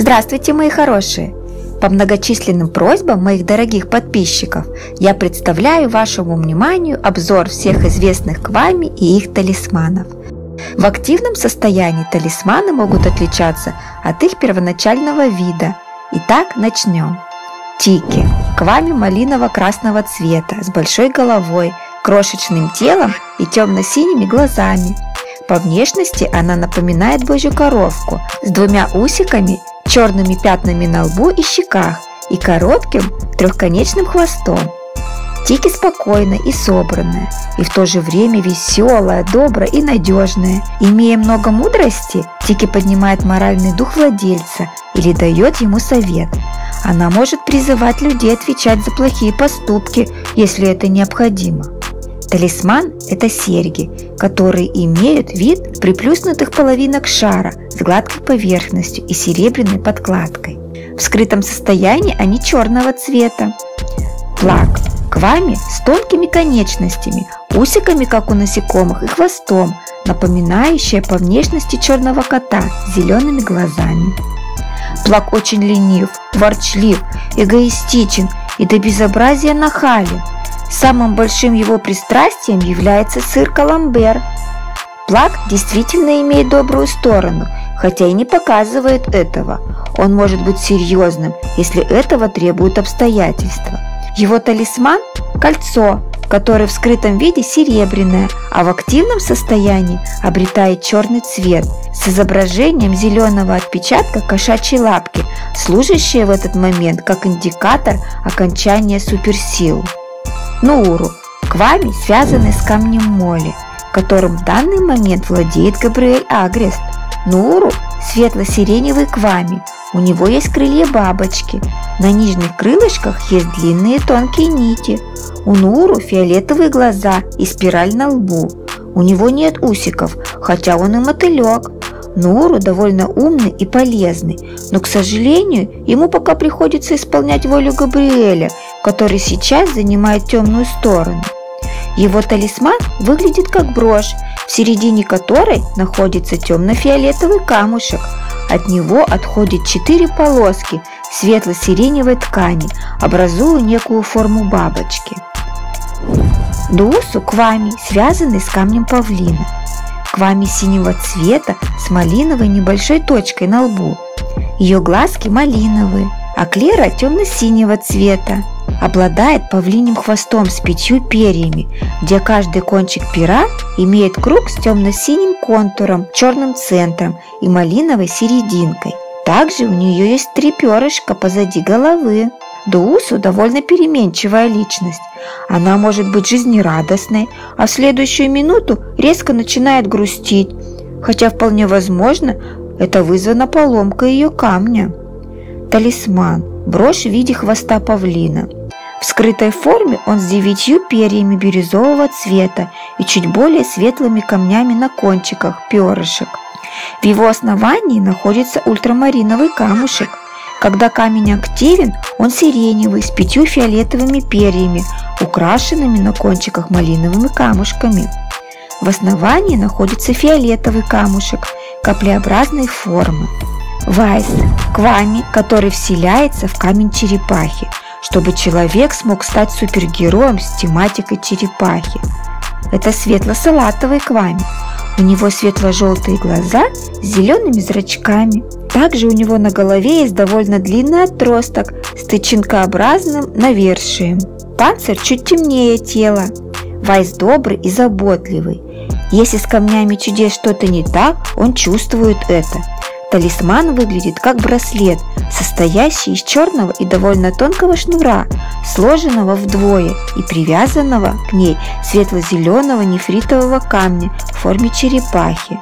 Здравствуйте, мои хорошие! По многочисленным просьбам моих дорогих подписчиков я представляю вашему вниманию обзор всех известных квами и их талисманов. В активном состоянии талисманы могут отличаться от их первоначального вида. Итак, начнем. Тики – квами малиново-красного цвета с большой головой, крошечным телом и темно-синими глазами. По внешности она напоминает божью коровку с двумя усиками, черными пятнами на лбу и щеках и коротким трехконечным хвостом. Тики спокойная и собранная, и в то же время веселая, добрая и надежная. Имея много мудрости, Тики поднимает моральный дух владельца или дает ему совет. Она может призывать людей отвечать за плохие поступки, если это необходимо. Талисман – это серьги, которые имеют вид приплюснутых половинок шара с гладкой поверхностью и серебряной подкладкой. В скрытом состоянии они черного цвета. Плаг – квами с тонкими конечностями, усиками, как у насекомых, и хвостом, напоминающая по внешности черного кота с зелеными глазами. Плаг очень ленив, ворчлив, эгоистичен и до безобразия нахален. Самым большим его пристрастием является сыр камамбер. Плаг действительно имеет добрую сторону, хотя и не показывает этого. Он может быть серьезным, если этого требуют обстоятельства. Его талисман – кольцо, которое в скрытом виде серебряное, а в активном состоянии обретает черный цвет с изображением зеленого отпечатка кошачьей лапки, служащее в этот момент как индикатор окончания суперсил. Нууру – квами, связанный с камнем моли, которым в данный момент владеет Габриэль Агрест. Нууру – светло-сиреневый квами, у него есть крылья бабочки, на нижних крылышках есть длинные тонкие нити, у Нууру фиолетовые глаза и спираль на лбу, у него нет усиков, хотя он и мотылек. Нууру довольно умный и полезный, но, к сожалению, ему пока приходится исполнять волю Габриэля, который сейчас занимает темную сторону. Его талисман выглядит как брошь, в середине которой находится темно-фиолетовый камушек. От него отходят 4 полоски светло-сиреневой ткани, образуя некую форму бабочки. Дуусу – квами, связанный с камнем павлина. Квами синего цвета с малиновой небольшой точкой на лбу. Ее глазки малиновые, а клера темно-синего цвета. Обладает павлиним хвостом с 5 перьями, где каждый кончик пера имеет круг с темно-синим контуром, черным центром и малиновой серединкой. Также у нее есть 3 перышка позади головы. Дуусу довольно переменчивая личность. Она может быть жизнерадостной, а в следующую минуту резко начинает грустить, хотя вполне возможно, это вызвано поломкой ее камня. Талисман – брошь в виде хвоста павлина. В скрытой форме он с 9 перьями бирюзового цвета и чуть более светлыми камнями на кончиках перышек. В его основании находится ультрамариновый камушек. Когда камень активен, он сиреневый с 5 фиолетовыми перьями, украшенными на кончиках малиновыми камушками. В основании находится фиолетовый камушек каплеобразной формы. Вайс – квами, который вселяется в камень черепахи, чтобы человек смог стать супергероем с тематикой черепахи. Это светло-салатовый квами. У него светло-желтые глаза с зелеными зрачками. Также у него на голове есть довольно длинный отросток с тычинкообразным навершием. Панцирь чуть темнее тела. Вайс добрый и заботливый. Если с камнями чудес что-то не так, он чувствует это. Талисман выглядит как браслет, состоящий из черного и довольно тонкого шнура, сложенного вдвое и привязанного к ней светло-зеленого нефритового камня в форме черепахи.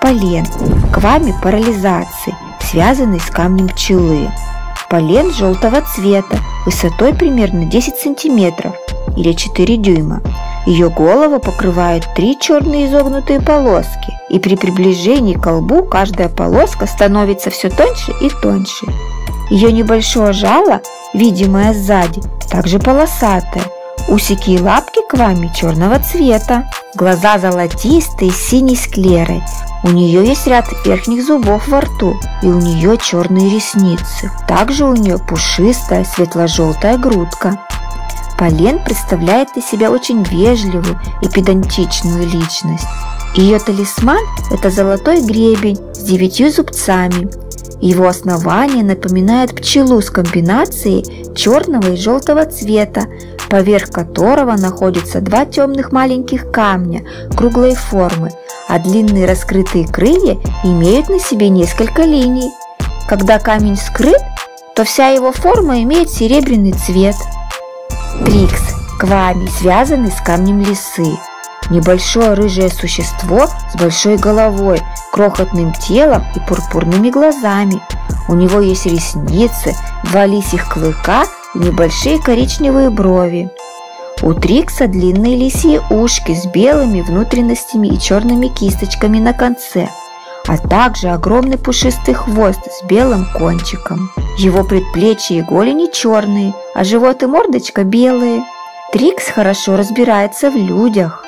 Полен – квами парализации, связанный с камнем пчелы. Полен желтого цвета, высотой примерно 10 см или 4 дюйма. Ее голову покрывают 3 черные изогнутые полоски, и при приближении к лбу каждая полоска становится все тоньше и тоньше. Ее небольшое жало, видимое сзади, также полосатое. Усики и лапки квами черного цвета. Глаза золотистые с синей склерой. У нее есть ряд верхних зубов во рту, и у нее черные ресницы. Также у нее пушистая светло-желтая грудка. Полен представляет из себя очень вежливую и педантичную личность. Ее талисман – это золотой гребень с 9 зубцами. Его основание напоминает пчелу с комбинацией черного и желтого цвета, поверх которого находятся два темных маленьких камня круглой формы, а длинные раскрытые крылья имеют на себе несколько линий. Когда камень скрыт, то вся его форма имеет серебряный цвет. Трикс, Квами, связанный с камнем лисы. Небольшое рыжее существо с большой головой, крохотным телом и пурпурными глазами. У него есть ресницы, два лисьих клыка и небольшие коричневые брови. У Трикса длинные лисьи ушки с белыми внутренностями и черными кисточками на конце, а также огромный пушистый хвост с белым кончиком. Его предплечья и голени черные, а живот и мордочка белые. Трикс хорошо разбирается в людях.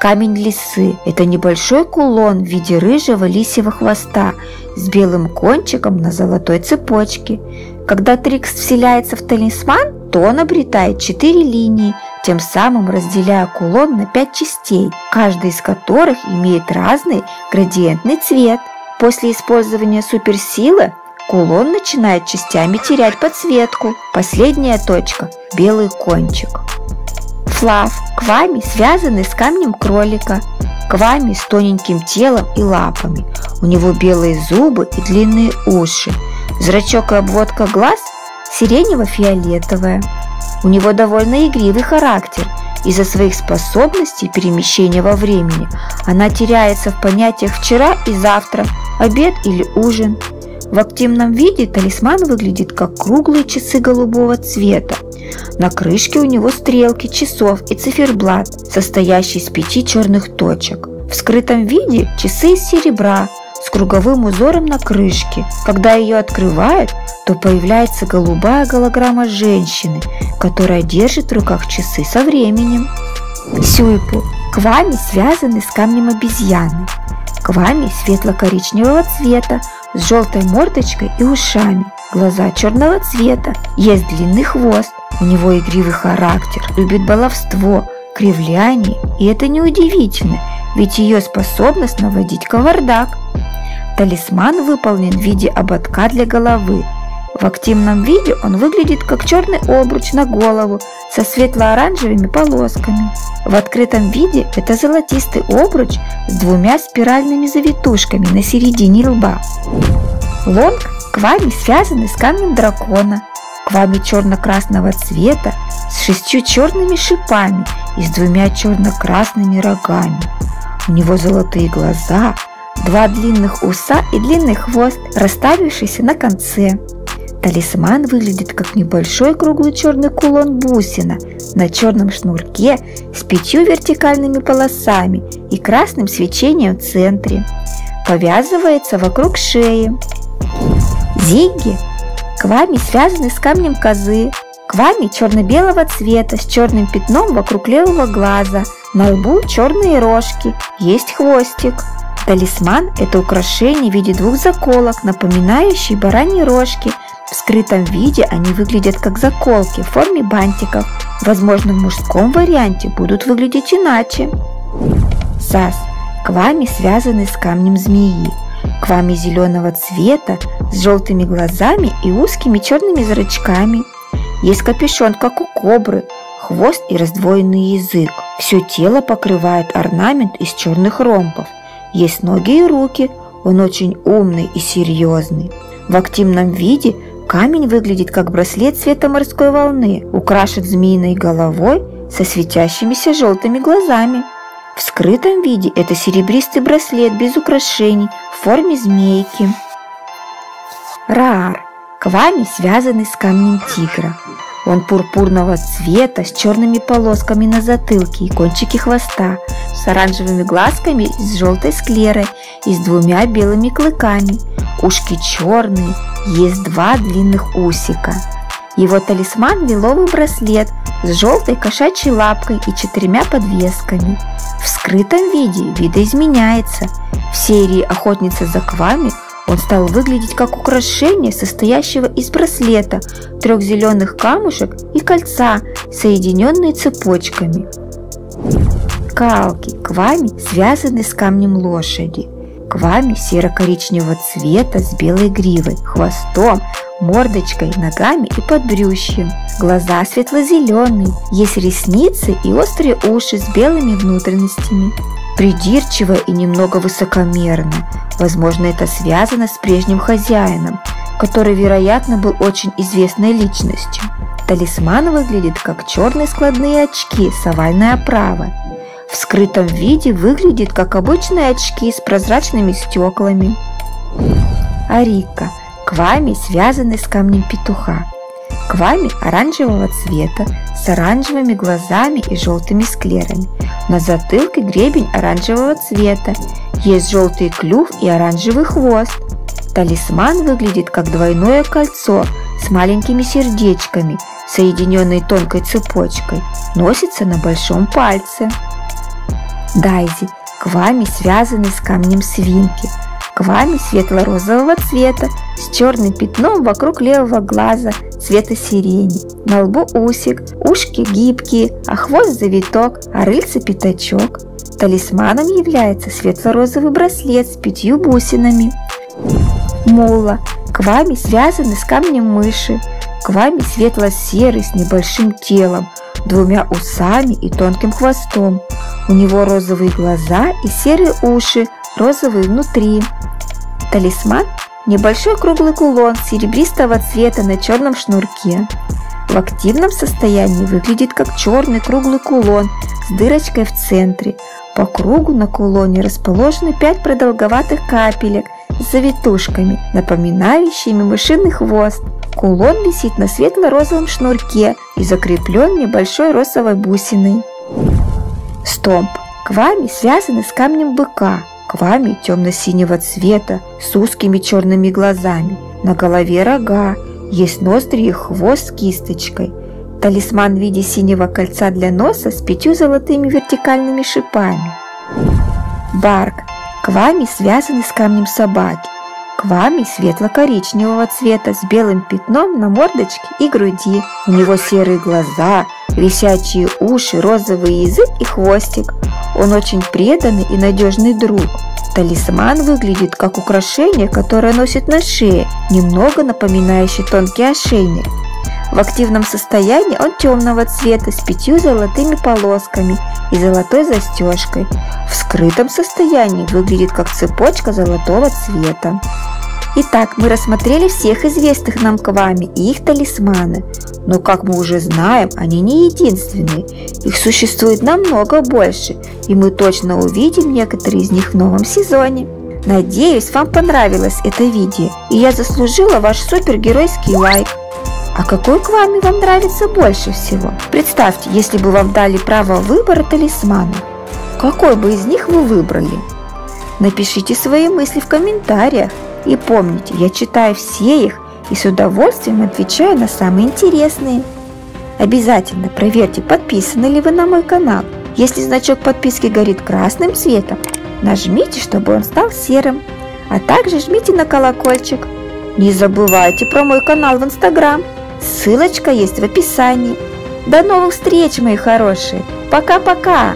Камень лисы – это небольшой кулон в виде рыжего лисьего хвоста с белым кончиком на золотой цепочке. Когда Трикс вселяется в талисман, то он обретает 4 линии, тем самым разделяя кулон на 5 частей, каждая из которых имеет разный градиентный цвет. После использования суперсилы кулон начинает частями терять подсветку. Последняя точка – белый кончик. Флав, Квами, связанный с камнем кролика. Квами с тоненьким телом и лапами. У него белые зубы и длинные уши. Зрачок и обводка глаз сиренево-фиолетовая. У него довольно игривый характер. Из-за своих способностей перемещения во времени она теряется в понятиях «вчера» и «завтра», «обед» или «ужин». В активном виде талисман выглядит как круглые часы голубого цвета. На крышке у него стрелки, часов и циферблат, состоящий из 5 черных точек. В скрытом виде часы из серебра с круговым узором на крышке. Когда ее открывают, то появляется голубая голограмма женщины, которая держит в руках часы со временем. Сюйпу, Квами, связанный с камнем обезьяны. Квами светло-коричневого цвета, с желтой мордочкой и ушами, глаза черного цвета, есть длинный хвост, у него игривый характер, любит баловство, кривляние, и это неудивительно, ведь ее способность наводить кавардак. Талисман выполнен в виде ободка для головы. В активном виде он выглядит как черный обруч на голову со светло-оранжевыми полосками. В открытом виде это золотистый обруч с 2 спиральными завитушками на середине лба. Лонг, Квами, связанный с камнем дракона. Квами черно-красного цвета с 6 черными шипами и с 2 черно-красными рогами. У него золотые глаза, 2 длинных уса и длинный хвост, расставившийся на конце. Талисман выглядит как небольшой круглый черный кулон бусина на черном шнурке с 5 вертикальными полосами и красным свечением в центре. Повязывается вокруг шеи. Зигги, Квами, связанный с камнем козы. Квами черно-белого цвета с черным пятном вокруг левого глаза. На лбу черные рожки, есть хвостик. Талисман – это украшение в виде 2 заколок, напоминающие бараньи рожки. В скрытом виде они выглядят как заколки в форме бантиков. Возможно, в мужском варианте будут выглядеть иначе. Сас, Квами, связанный с камнем змеи. Квами зеленого цвета, с желтыми глазами и узкими черными зрачками. Есть капюшон, как у кобры, хвост и раздвоенный язык. Все тело покрывает орнамент из черных ромбов. Есть ноги и руки. Он очень умный и серьезный. В активном виде камень выглядит как браслет цвета морской волны, украшен змеиной головой со светящимися желтыми глазами. В скрытом виде это серебристый браслет без украшений в форме змейки. Раар, Квами, связанный с камнем тигра. Он пурпурного цвета с черными полосками на затылке и кончике хвоста, с оранжевыми глазками и с желтой склерой и с 2 белыми клыками. Ушки черные, есть 2 длинных усика. Его талисман – лиловый браслет с желтой кошачьей лапкой и 4 подвесками. В скрытом виде видоизменяется. В серии «Охотница за Квами» он стал выглядеть как украшение, состоящего из браслета, 3 зеленых камушек и кольца, соединенные цепочками. Калки Квами связаны с камнем лошади. Квами серо-коричневого цвета с белой гривой, хвостом, мордочкой, ногами и подбрюшьем. Глаза светло-зеленые, есть ресницы и острые уши с белыми внутренностями. Придирчиво и немного высокомерно. Возможно, это связано с прежним хозяином, который, вероятно, был очень известной личностью. Талисман выглядит как черные складные очки с овальной оправой. В скрытом виде выглядит как обычные очки с прозрачными стеклами. Арика. Квами связаны с камнем петуха. Квами оранжевого цвета с оранжевыми глазами и желтыми склерами. На затылке гребень оранжевого цвета. Есть желтый клюв и оранжевый хвост. Талисман выглядит как двойное кольцо с маленькими сердечками, соединенные тонкой цепочкой. Носится на большом пальце. Дайзи. Квами связаны с камнем свинки. Квами светло-розового цвета с черным пятном вокруг левого глаза цвета сирени. На лбу усик, ушки гибкие, а хвост завиток, а рыльце пятачок. Талисманом является светло-розовый браслет с 5 бусинами. Мула. Квами связаны с камнем мыши. Квами светло-серый с небольшим телом, 2 усами и тонким хвостом. У него розовые глаза и серые уши, розовые внутри. Талисман – небольшой круглый кулон серебристого цвета на черном шнурке. В активном состоянии выглядит как черный круглый кулон с дырочкой в центре. По кругу на кулоне расположены 5 продолговатых капелек с завитушками, напоминающими мышиный хвост. Кулон висит на светло-розовом шнурке и закреплен небольшой розовой бусиной. Стомп. Квами связаны с камнем быка. Квами темно-синего цвета с узкими черными глазами. На голове рога, есть ноздри и хвост с кисточкой. Талисман в виде синего кольца для носа с 5 золотыми вертикальными шипами. Барк. Квами связаны с камнем собаки. Квами светло-коричневого цвета с белым пятном на мордочке и груди. У него серые глаза, висячие уши, розовый язык и хвостик. Он очень преданный и надежный друг. Талисман выглядит как украшение, которое носит на шее, немного напоминающий тонкий ошейник. В активном состоянии он темного цвета с 5 золотыми полосками и золотой застежкой. В скрытом состоянии выглядит как цепочка золотого цвета. Итак, мы рассмотрели всех известных нам квами и их талисманы. Но, как мы уже знаем, они не единственные. Их существует намного больше, и мы точно увидим некоторые из них в новом сезоне. Надеюсь, вам понравилось это видео, и я заслужила ваш супергеройский лайк. А какой квами вам нравится больше всего? Представьте, если бы вам дали право выбора талисмана, какой бы из них вы выбрали? Напишите свои мысли в комментариях. И помните, я читаю все их и с удовольствием отвечаю на самые интересные. Обязательно проверьте, подписаны ли вы на мой канал. Если значок подписки горит красным цветом, нажмите, чтобы он стал серым. А также жмите на колокольчик. Не забывайте про мой канал в Instagram. Ссылочка есть в описании. До новых встреч, мои хорошие. Пока-пока!